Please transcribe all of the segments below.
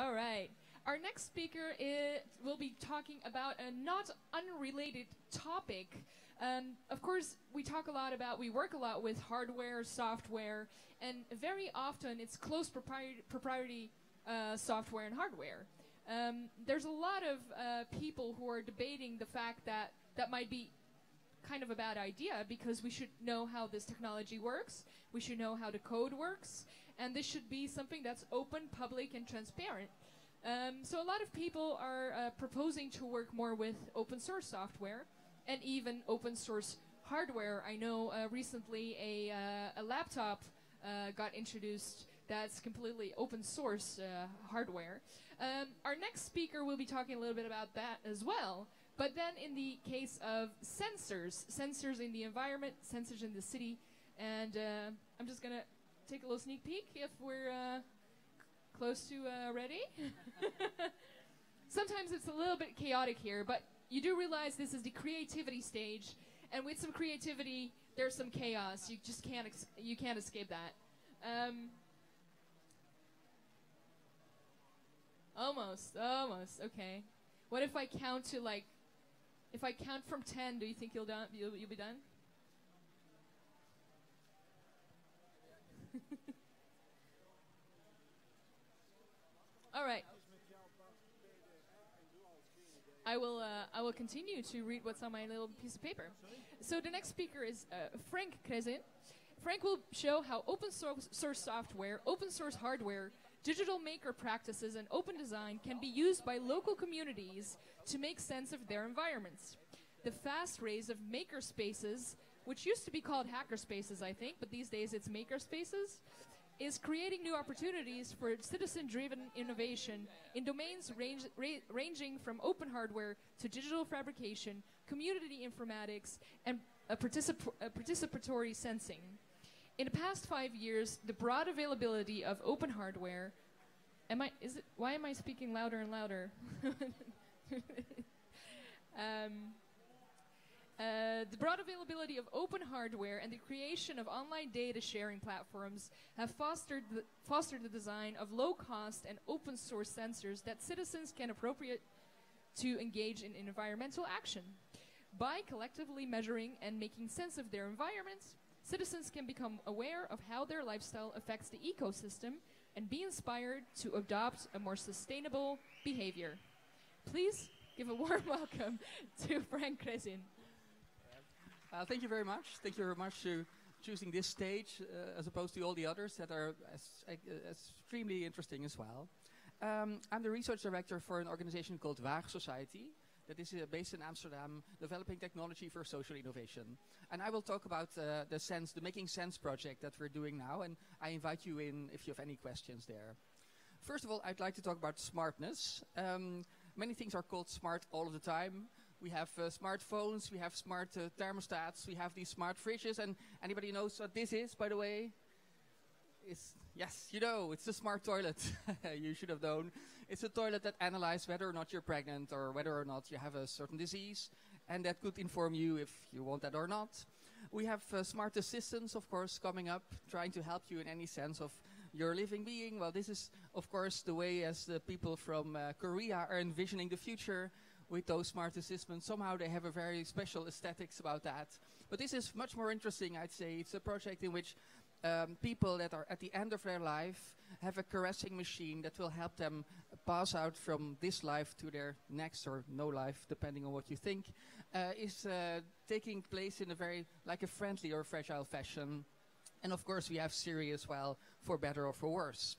All right. Our next speaker will be talking about a not unrelated topic. Of course, we work a lot with hardware, software, and very often it's close propriety software and hardware. There's a lot of people who are debating the fact that that might be kind of a bad idea, because we should know how this technology works, we should know how the code works, and this should be something that's open, public, and transparent. So a lot of people are proposing to work more with open source software and even open source hardware. I know recently a laptop got introduced that's completely open source hardware. Our next speaker will be talking a little bit about that as well. But then in the case of sensors in the environment, sensors in the city, and I'm just going to take a little sneak peek if we're close to ready. Sometimes it's a little bit chaotic here, but you do realize this is the creativity stage, and with some creativity, there's some chaos. You just can't escape that. Almost, okay. What if I count to like, if I count from 10, do you think you'll be done? All right. I will continue to read what's on my little piece of paper. So the next speaker is Frank Kresin. Frank will show how open source software, open source hardware, digital maker practices, and open design can be used by local communities to make sense of their environments. The fast rise of maker spaces, which used to be called hacker spaces, I think, but these days it's maker spaces, is creating new opportunities for citizen-driven innovation in domains ranging from open hardware to digital fabrication, community informatics, and participatory sensing. In the past 5 years, the broad availability of open hardware... Why am I speaking louder and louder? The broad availability of open hardware and the creation of online data sharing platforms have fostered the design of low-cost and open-source sensors that citizens can appropriate to engage in environmental action. By collectively measuring and making sense of their environments, citizens can become aware of how their lifestyle affects the ecosystem and be inspired to adopt a more sustainable behavior. Please give a warm welcome to Frank Kresin. Thank you very much. Thank you very much for choosing this stage as opposed to all the others that are extremely interesting as well. I'm the research director for an organization called Waag Society. That is based in Amsterdam, developing technology for social innovation. And I will talk about the Making Sense project that we're doing now, and I invite you in if you have any questions there. First of all, I'd like to talk about smartness. Many things are called smart all of the time. We have smartphones, we have smart thermostats, we have these smart fridges, and anybody knows what this is, by the way? Yes, you know, it's a smart toilet. You should have known. It's a toilet that analyzes whether or not you're pregnant or whether or not you have a certain disease, and that could inform you if you want that or not. We have smart assistants, of course, coming up, trying to help you in any sense of your living being. Well, this is, of course, the way as the people from Korea are envisioning the future with those smart assistants. Somehow they have a very special aesthetics about that. But this is much more interesting, I'd say. It's a project in which people that are at the end of their life have a caressing machine that will help them pass out from this life to their next or no life, depending on what you think, is taking place in a very like a friendly or fragile fashion. And of course we have Siri as well, for better or for worse.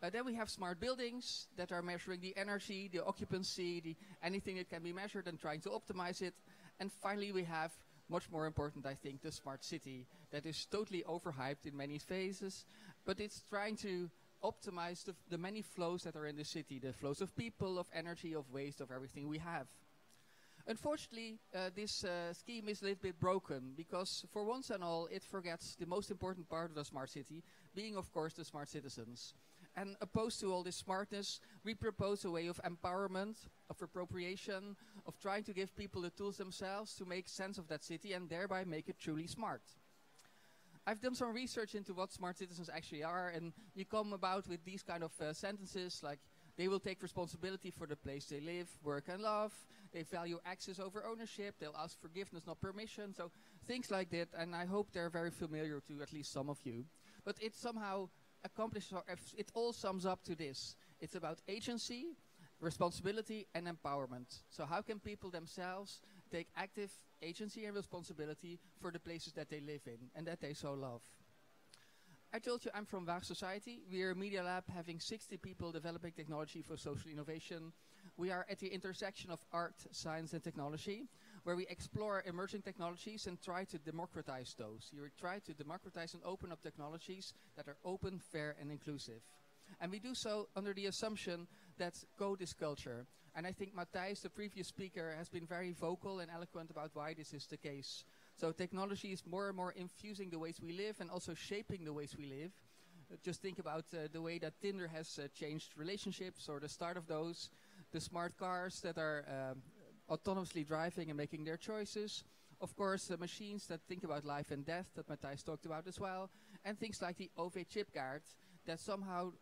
Then we have smart buildings that are measuring the energy, the occupancy, anything that can be measured and trying to optimize it. And finally we have, much more important, I think, the smart city that is totally overhyped in many phases, but it's trying to optimize the many flows that are in the city, the flows of people, of energy, of waste, of everything we have. Unfortunately, this scheme is a little bit broken because for once and all, it forgets the most important part of the smart city, being of course the smart citizens. And opposed to all this smartness, we propose a way of empowerment, of appropriation, of trying to give people the tools themselves to make sense of that city and thereby make it truly smart. I've done some research into what smart citizens actually are, and you come about with these kind of sentences like, They will take responsibility for the place they live, work and love. They value access over ownership. They'll ask forgiveness, not permission. So things like that. And I hope they're very familiar to at least some of you. But it somehow accomplishes, it all sums up to this. It's about agency, responsibility and empowerment. So how can people themselves take active agency and responsibility for the places that they live in and that they so love? I told you I'm from Waag Society. We are a media lab having 60 people developing technology for social innovation. We are at the intersection of art, science, and technology, where we explore emerging technologies and try to democratize those. We try to democratize and open up technologies that are open, fair, and inclusive. And we do so under the assumption that code is culture. And I think Matthijs, the previous speaker, has been very vocal and eloquent about why this is the case. So technology is more and more infusing the ways we live and also shaping the ways we live. Just think about the way that Tinder has changed relationships, or the start of those, the smart cars that are autonomously driving and making their choices. Of course, the machines that think about life and death that Matthijs talked about as well, and things like the OV chip guard that somehow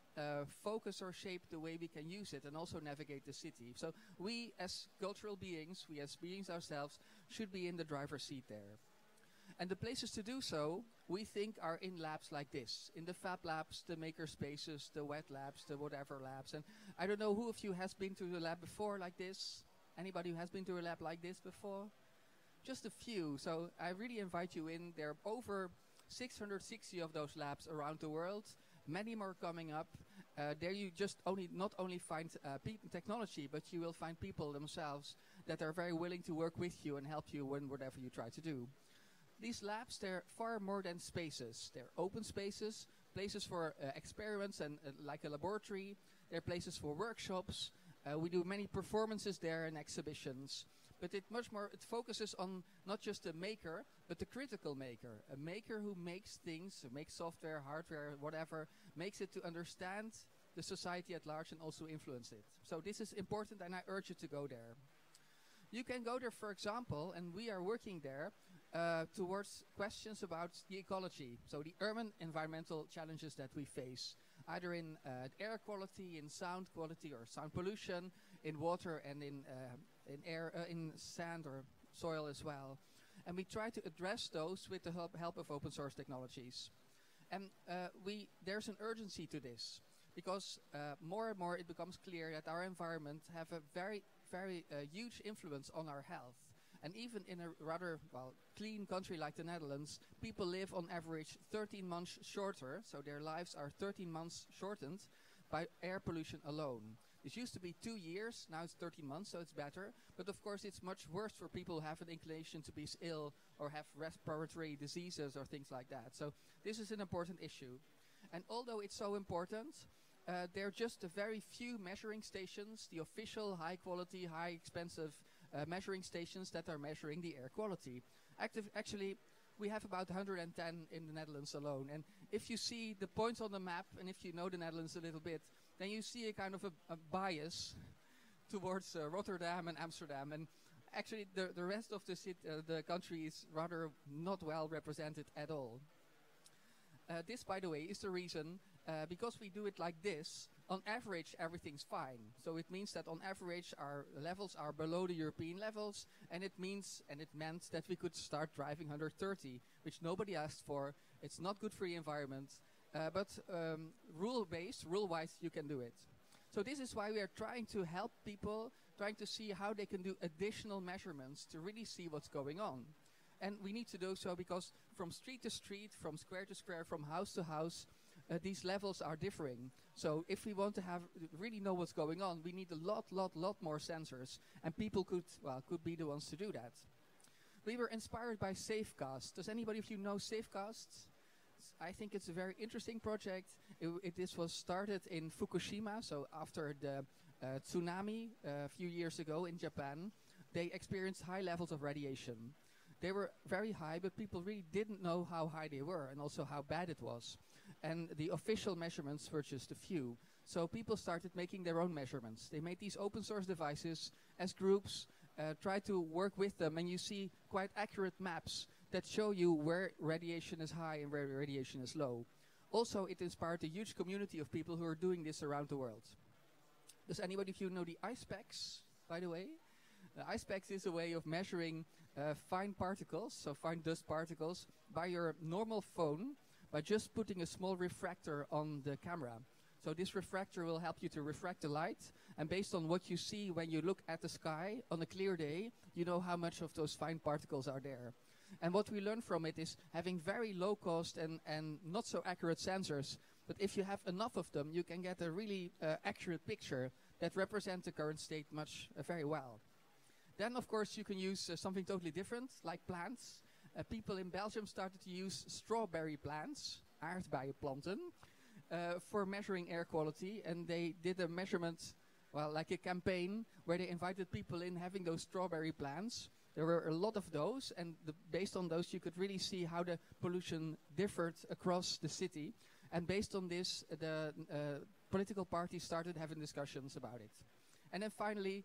focus or shape the way we can use it and also navigate the city. So we as cultural beings, we as beings ourselves, should be in the driver's seat there. And the places to do so, we think, are in labs like this, in the fab labs, the maker spaces, the wet labs, the whatever labs. And I don't know who of you has been to a lab before like this. Anybody who has been to a lab like this before? Just a few. So I really invite you in. There are over 660 of those labs around the world. Many more coming up. There you just not only find technology, but you will find people themselves that are very willing to work with you and help you in whatever you try to do. These labs, they're far more than spaces. They're open spaces, places for experiments and like a laboratory. They're places for workshops. We do many performances there and exhibitions. But it much more, it focuses on not just the maker, but the critical maker. A maker who makes things, makes software, hardware, whatever, makes it to understand the society at large and also influence it. So this is important, and I urge you to go there. You can go there, for example, and we are working there towards questions about the ecology. So the urban environmental challenges that we face, either in air quality, in sound quality or sound pollution, in water and in air, in sand or soil as well. And we try to address those with the help of open source technologies. And there's an urgency to this, because more and more it becomes clear that our environment have a very, very huge influence on our health. And even in a rather, well, clean country like the Netherlands, people live on average 13 months shorter, so their lives are 13 months shortened by air pollution alone. It used to be 2 years, now it's 13 months, so it's better. But of course, it's much worse for people who have an inclination to be ill or have respiratory diseases or things like that. So this is an important issue. And although it's so important, there are just a very few measuring stations, the official high-quality, high-expensive measuring stations that are measuring the air quality. Actually, we have about 110 in the Netherlands alone. And if you see the points on the map, and if you know the Netherlands a little bit, then you see a kind of a bias towards Rotterdam and Amsterdam. And actually, the rest of the country is rather not well represented at all. This, by the way, is the reason, because we do it like this, on average, everything's fine. So it means that on average, our levels are below the European levels, and it meant that we could start driving 130, which nobody asked for. It's not good for the environment, but rule-based, rule-wise, you can do it. So this is why we are trying to help people, trying to see how they can do additional measurements to really see what's going on. And we need to do so because from street to street, from square to square, from house to house, these levels are differing. So if we want to really know what's going on, we need a lot more sensors. And people could be the ones to do that. We were inspired by Safecast. Does anybody of you know Safecast? I think it's a very interesting project. This was started in Fukushima, so after the tsunami a few years ago in Japan. They experienced high levels of radiation. They were very high, but people really didn't know how high they were and also how bad it was. And the official measurements were just a few. So people started making their own measurements. They made these open source devices as groups, tried to work with them, and you see quite accurate maps that show you where radiation is high and where radiation is low. Also, it inspired a huge community of people who are doing this around the world. Does anybody of you know the ISPEX, by the way? ISPEX is a way of measuring fine particles, so fine dust particles, by your normal phone, by just putting a small refractor on the camera. So this refractor will help you to refract the light, and based on what you see when you look at the sky on a clear day, you know how much of those fine particles are there. And what we learn from it is having very low cost and not so accurate sensors, but if you have enough of them, you can get a really accurate picture that represents the current state much very well. Then, of course, you can use something totally different, like plants. People in Belgium started to use strawberry plants, aardbeienplanten, for measuring air quality, and they did a measurement, well, like a campaign where they invited people in having those strawberry plants. There were a lot of those, and based on those you could really see how the pollution differed across the city, and based on this the political parties started having discussions about it. And then finally,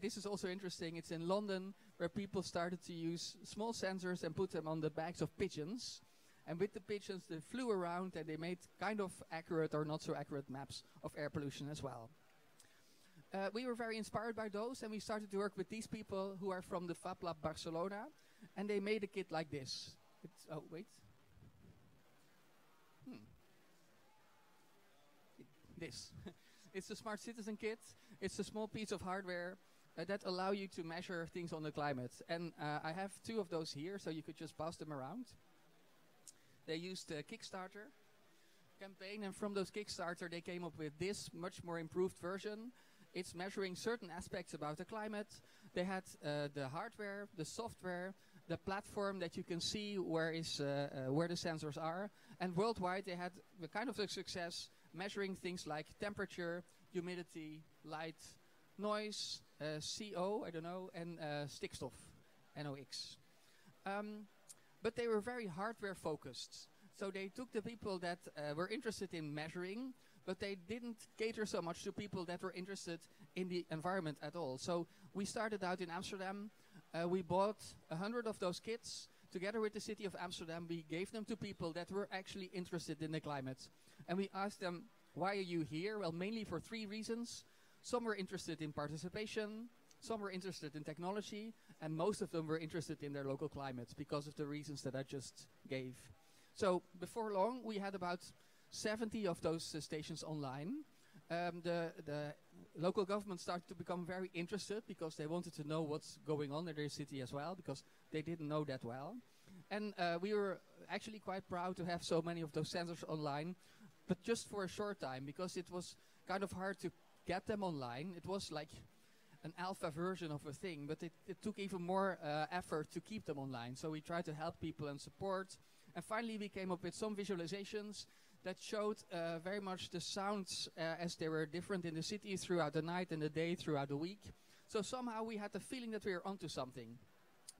this is also interesting, it's in London where people started to use small sensors and put them on the backs of pigeons. And with the pigeons, they flew around and they made kind of accurate or not so accurate maps of air pollution as well. We were very inspired by those, and we started to work with these people who are from the FabLab Barcelona, and they made a kit like this. It's, oh, wait. This. It's the Smart Citizen Kit. It's a small piece of hardware that allow you to measure things on the climate. And I have two of those here, so you could just pass them around. They used the Kickstarter campaign, and from those Kickstarter they came up with this much more improved version. It's measuring certain aspects about the climate. They had the hardware, the software, the platform that you can see where the sensors are. And worldwide they had the kind of a success measuring things like temperature, humidity, light, noise, CO, I don't know, and stikstof, NOx. But they were very hardware focused. So they took the people that were interested in measuring, but they didn't cater so much to people that were interested in the environment at all. So we started out in Amsterdam. We bought 100 of those kits. Together with the city of Amsterdam, we gave them to people that were actually interested in the climate. And we asked them, why are you here? Well, mainly for three reasons. Some were interested in participation. Some were interested in technology, and most of them were interested in their local climates because of the reasons that I just gave. So before long, we had about 70 of those stations online. The local government started to become very interested because they wanted to know what's going on in their city as well, because they didn't know that well. And we were actually quite proud to have so many of those sensors online, but just for a short time, because it was kind of hard to get them online. It was like an alpha version of a thing, but it took even more effort to keep them online. So we tried to help people and support. And finally we came up with some visualizations that showed very much the sounds as they were different in the city throughout the night and the day, throughout the week. So somehow we had the feeling that we were onto something.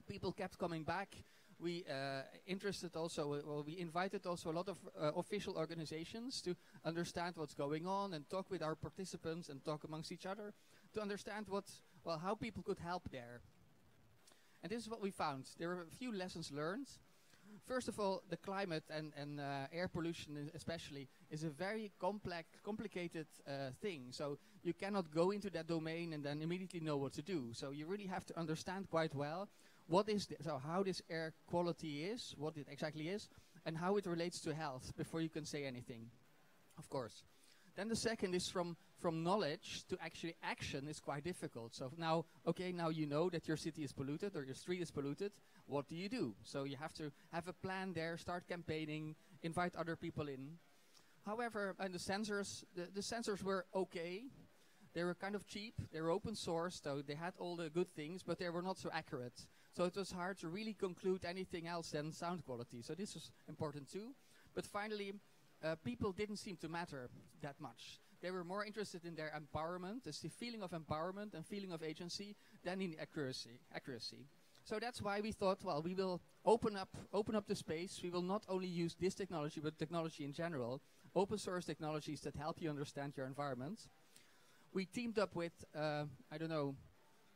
People kept coming back. We invited also a lot of official organizations to understand what's going on and talk with our participants and talk amongst each other to understand how people could help there. And this is what we found. There were a few lessons learned. First of all, the climate and air pollution especially is a very complicated thing. So you cannot go into that domain and then immediately know what to do. So you really have to understand quite well what is how this air quality is, what it exactly is, and how it relates to health before you can say anything, of course. Then the second is from knowledge to actually action is quite difficult. So now, okay, now you know that your city is polluted or your street is polluted. What do you do? So you have to have a plan there, start campaigning, invite other people in. However, and the sensors were okay. They were kind of cheap. They were open source, so they had all the good things, but they were not so accurate. So it was hard to really conclude anything else than sound quality. So this was important too. But finally, people didn't seem to matter that much. They were more interested in their empowerment, the feeling of empowerment and feeling of agency, than in accuracy. So that's why we thought, well, we will open up the space. We will not only use this technology, but technology in general, open source technologies that help you understand your environment. We teamed up with,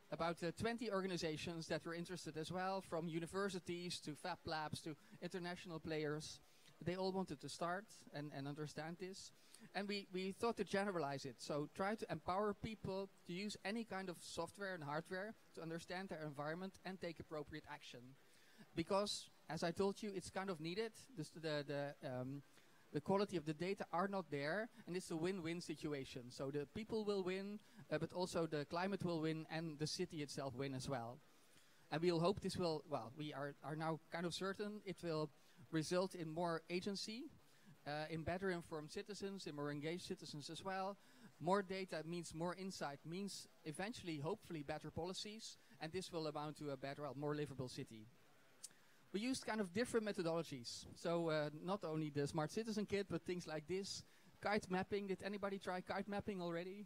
about 20 organizations that were interested as well, from universities to fab labs to international players. They all wanted to start and understand this. And we thought to generalize it. So try to empower people to use any kind of software and hardware to understand their environment and take appropriate action. Because, as I told you, it's kind of needed. The quality of the data are not there, and it's a win-win situation. So the people will win, but also the climate will win, and the city itself win as well. And we'll hope this will, well, we are now kind of certain it will result in more agency, in better informed citizens, in more engaged citizens as well. More data means more insight, means eventually, hopefully, better policies, and this will amount to a better, well, more livable city. We used kind of different methodologies. So not only the Smart Citizen Kit, but things like this. Kite mapping, did anybody try kite mapping already?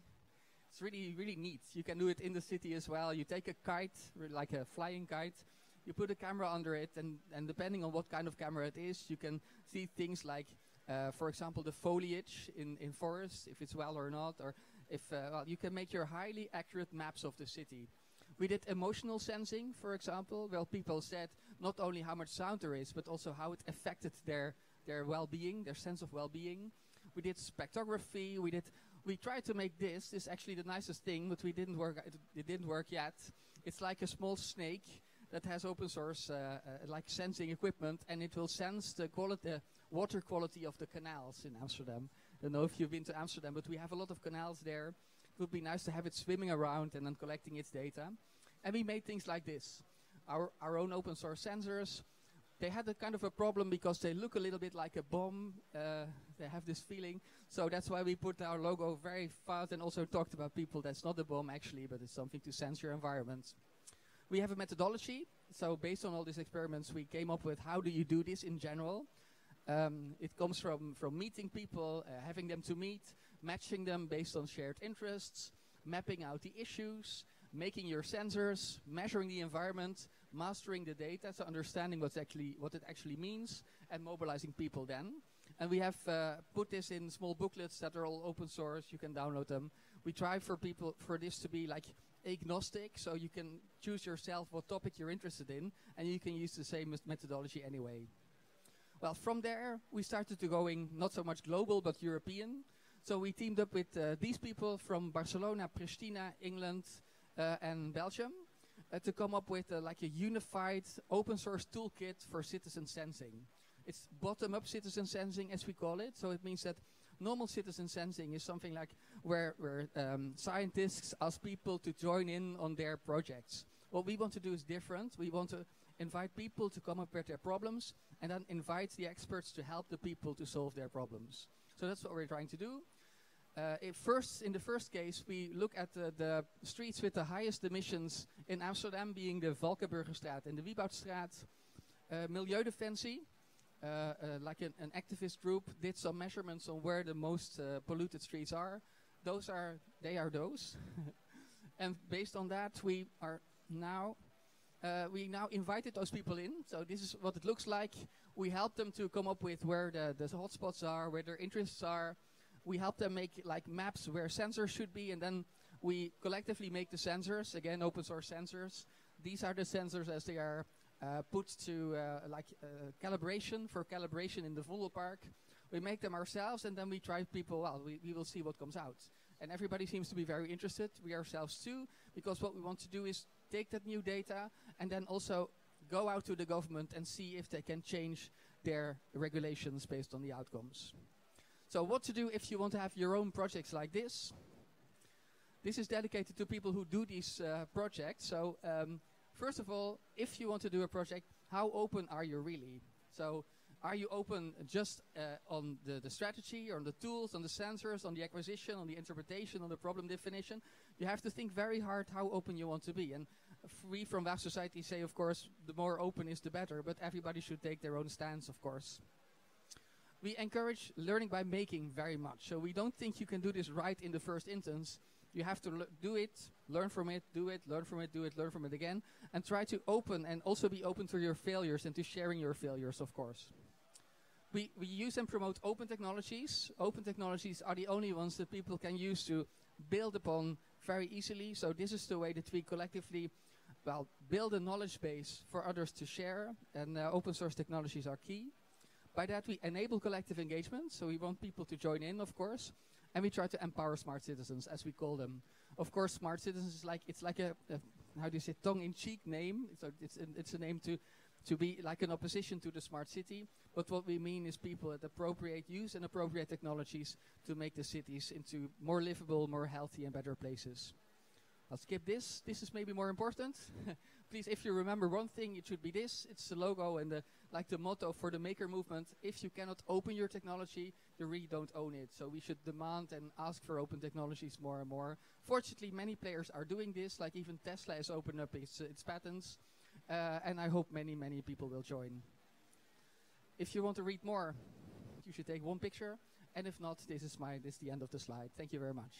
It's really, really neat. You can do it in the city as well. You take a kite, like a flying kite, you put a camera under it, and depending on what kind of camera it is, you can see things like, for example, the foliage in forests, if it's well or not, or if, well, you can make your highly accurate maps of the city. We did emotional sensing, for example, where people said not only how much sound there is, but also how it affected their well-being, their sense of well-being. We did spectrography. We tried to make this is actually the nicest thing, but we didn't work. It didn't work yet. It's like a small snake that has open source like sensing equipment, and it will sense the water quality of the canals in Amsterdam. I don't know if you've been to Amsterdam, but we have a lot of canals there. It would be nice to have it swimming around and then collecting its data. And we made things like this. Our own open source sensors, they had a kind of a problem because they look a little bit like a bomb. They have this feeling. So that's why we put our logo very fast and also talked about people. That's not a bomb actually, but it's something to sense your environment. We have a methodology. So based on all these experiments, we came up with how do you do this in general. It comes from meeting people, having them to meet, matching them based on shared interests, mapping out the issues, making your sensors, measuring the environment, mastering the data, so understanding what it actually means, and mobilizing people then. And we have put this in small booklets that are all open source. You can download them. We try for this to be like agnostic, so you can choose yourself what topic you're interested in, and you can use the same methodology anyway. Well, from there, we started to going not so much global, but European. So we teamed up with these people from Barcelona, Pristina, England, and Belgium to come up with like a unified open source toolkit for citizen sensing. It's bottom-up citizen sensing, as we call it. So it means that normal citizen sensing is something like where scientists ask people to join in on their projects. What we want to do is different. We want to invite people to come up with their problems and then invite the experts to help the people to solve their problems. So that's what we're trying to do. In the first case, we look at the streets with the highest emissions in Amsterdam, being the Valkenburgerstraat and the Wieboudstraat. Milieudefensie, like an activist group, did some measurements on where the most polluted streets are. They are those. And based on that, we are now... We now invited those people in, so this is what it looks like. We help them to come up with where the hotspots are, where their interests are. We help them make like maps where sensors should be, and then we collectively make the sensors, again, open source sensors. These are the sensors as they are put to calibration, for calibration in the Vollo Park. We make them ourselves, and then we try people out. We will see what comes out. And everybody seems to be very interested, we ourselves too, because what we want to do is take that new data and then also go out to the government and see if they can change their regulations based on the outcomes. So what to do if you want to have your own projects like this. This is dedicated to people who do these projects. So first of all, if you want to do a project, how open are you really? So are you open just on the strategy, on the tools, on the sensors, on the acquisition, on the interpretation, on the problem definition? You have to think very hard how open you want to be. And we from Waag Society say, of course, the more open is the better, but everybody should take their own stance, of course. We encourage learning by making very much. So we don't think you can do this right in the first instance. You have to do it, learn from it, do it, learn from it, do it, learn from it again, and try to open and also be open to your failures and to sharing your failures, of course. We use and promote open technologies. Open technologies are the only ones that people can use to build upon very easily. So this is the way that we collectively, well, build a knowledge base for others to share, and open source technologies are key. By that, we enable collective engagement, so we want people to join in, of course, and we try to empower smart citizens, as we call them. Of course, smart citizens is like, it's like a how do you say, tongue-in-cheek name. It's a name to be like an opposition to the smart city. But what we mean is people that appropriate use and appropriate technologies to make the cities into more livable, more healthy, and better places. I'll skip this. This is maybe more important. Please, if you remember one thing, it should be this. It's the logo and the, like the motto for the maker movement. If you cannot open your technology, you really don't own it. So we should demand and ask for open technologies more and more. Fortunately, many players are doing this, like even Tesla has opened up its patents. And I hope many, many people will join. If you want to read more, you should take one picture. And if not, this is the end of the slide. Thank you very much.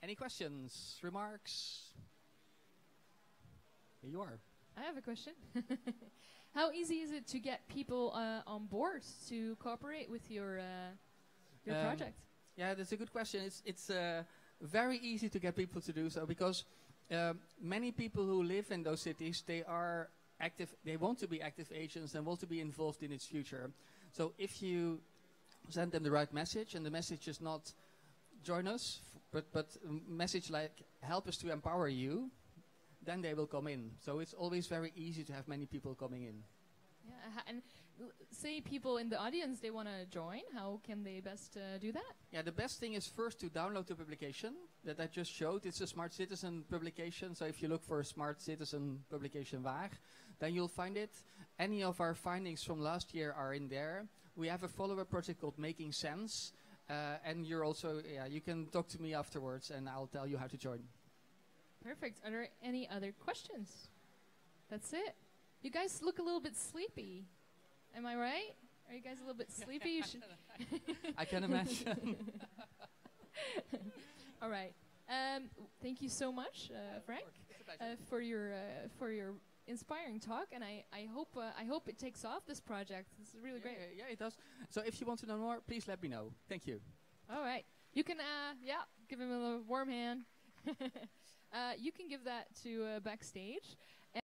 Any questions, remarks? Here you are. I have a question. How easy is it to get people on board to cooperate with your project? Yeah, that's a good question. It's very easy to get people to do so, because many people who live in those cities, they are active. They want to be active agents and want to be involved in its future. So if you send them the right message, and the message is not join us, but message like help us to empower you, then they will come in. So it's always very easy to have many people coming in. Yeah, and say people in the audience, they want to join. How can they best do that? Yeah, the best thing is first to download the publication that I just showed. It's a Smart Citizen publication. So if you look for a Smart Citizen publication Waag, then you'll find it. Any of our findings from last year are in there. We have a follow-up project called Making Sense. And you're also, yeah, you can talk to me afterwards and I'll tell you how to join. Perfect. Are there any other questions? That's it. You guys look a little bit sleepy. Am I right? Are you guys a little bit sleepy? You should I can imagine. All right. Thank you so much, Frank, for your inspiring talk, and I hope it takes off, this project. It's really great. Yeah, it does. So if you want to know more, please let me know. Thank you. All right. You can, give him a little warm hand. You can give that to backstage.